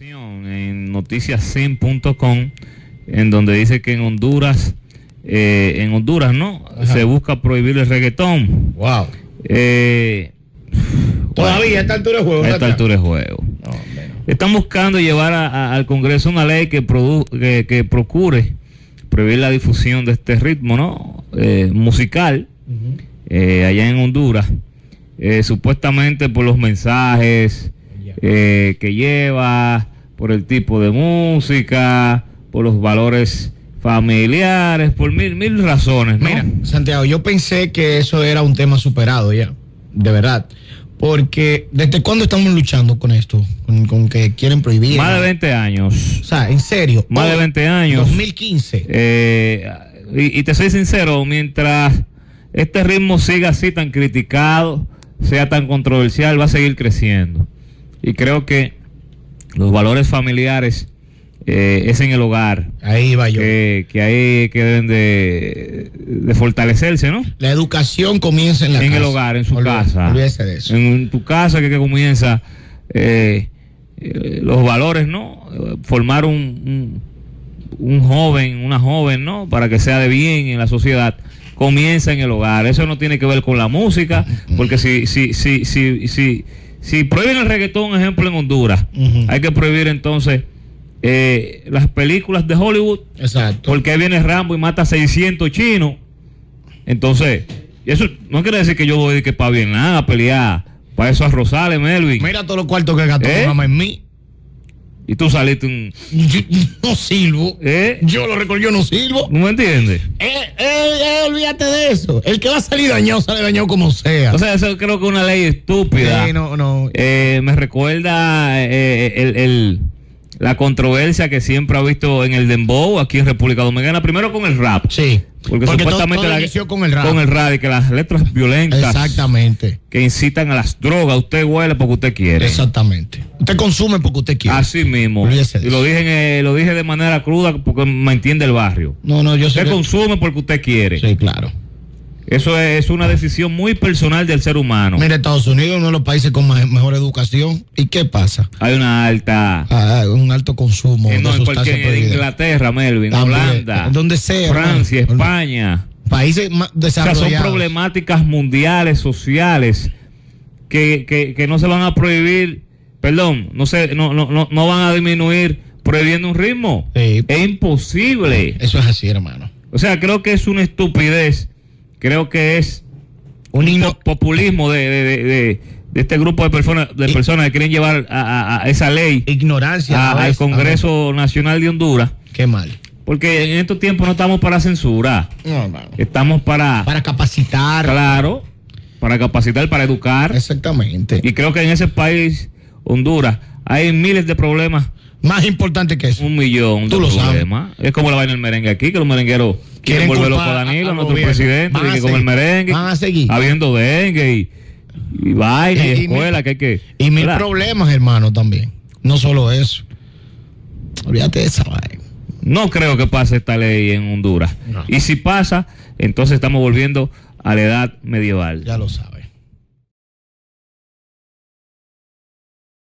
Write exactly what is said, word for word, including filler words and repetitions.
En noticias cen punto com, en donde dice que en Honduras, eh, en Honduras, ¿no? Ajá. Se busca prohibir el reggaetón. Wow. Eh, Todavía a esta altura de juego. A esta altura de juego. No, están buscando llevar a, a, al Congreso una ley que, produ que, que procure prohibir la difusión de este ritmo, ¿no? Eh, musical, uh-huh. eh, allá en Honduras, eh, supuestamente por los mensajes eh, que lleva, por el tipo de música, por los valores familiares, por mil, mil razones, ¿no? Mira, Santiago, yo pensé que eso era un tema superado ya, de verdad. Porque, ¿desde cuándo estamos luchando con esto? Con, con que quieren prohibir. Más de veinte años. O sea, en serio. Más hoy, de veinte años. dos mil quince. Eh, y, y te soy sincero, mientras este ritmo siga así tan criticado, sea tan controversial, va a seguir creciendo. Y creo que los valores familiares eh, es en el hogar. Ahí va yo. Que, que ahí que deben de, de fortalecerse, ¿no? La educación comienza en la en casa. En el hogar, en su Olvide, casa. Olvídese de eso. En, en tu casa que, que comienza eh, eh, los valores, ¿no? Formar un, un, un joven, una joven, ¿no? Para que sea de bien en la sociedad. Comienza en el hogar. Eso no tiene que ver con la música, porque si... si, si, si, si Si prohíben el reggaetón, por ejemplo, en Honduras, uh-huh. hay que prohibir entonces eh, las películas de Hollywood. Exacto. Porque ahí viene Rambo y mata a seiscientos chinos. Entonces, eso no quiere decir que yo voy que para bien nada, a pelear. Para eso a Rosales, Melvin. Mira todos los cuartos que gastó ¿Eh? mi mamá en mí. Y tú saliste un... Yo, no sirvo. ¿Eh? Yo lo recuerdo, yo no sirvo. ¿No me entiendes? Eh, eh, eh, olvídate de eso. El que va a salir dañado, sale dañado como sea. O sea, eso creo que es una ley estúpida. Sí, no, no. Eh, me recuerda eh, el, el, la controversia que siempre ha visto en el Dembow, aquí en República Dominicana. Primero con el rap. Sí. Porque, porque supuestamente todo, todo la, con el rap. Con el rap y que las letras violentas. Exactamente. Que incitan a las drogas. Usted huele porque usted quiere. Exactamente. Usted consume porque usted quiere. Así mismo. Y lo dije, eh, lo dije de manera cruda porque me entiende el barrio. No, no, yo usted sé consume que... porque usted quiere. Sí, claro. Eso es, es una decisión muy personal del ser humano. Mira, Estados Unidos es uno de los países con más, mejor educación. ¿Y qué pasa? Hay una alta... Ah, un alto consumo. En, no, de sustancias en prohibidas. Inglaterra, Melvin, también, Holanda, donde sea, Francia, man, España. Países más desarrollados. O sea, son problemáticas mundiales, sociales, que, que, que no se van a prohibir... Perdón, no sé, no, no, no, no van a disminuir prohibiendo un ritmo. Sí, es imposible. Eso es así, hermano. O sea, creo que es una estupidez. Creo que es un himno populismo de, de, de, de, de este grupo de personas de personas que quieren llevar a, a, a esa ley. Ignorancia. A, no es, al Congreso Nacional de Honduras. Qué mal. Porque en estos tiempos no estamos para censurar. No, hermano. Estamos para... Para capacitar. Claro. Para capacitar, para educar. Exactamente. Y creo que en ese país... Honduras, hay miles de problemas. Más importantes que eso. Un millón Tú de lo problemas. Sabes. Es como la vaina del merengue aquí, que los merengueros quieren, quieren volver loco a Danilo, a nuestro gobierno. Presidente, y que con el merengue, van a seguir. Habiendo dengue y, y baile, y, y, y escuela, y que hay que. Y mil ¿verdad? Problemas, hermano, también. No solo eso. Olvídate de esa vaina. No creo que pase esta ley en Honduras. No. Y si pasa, entonces estamos volviendo a la edad medieval. Ya lo sabes.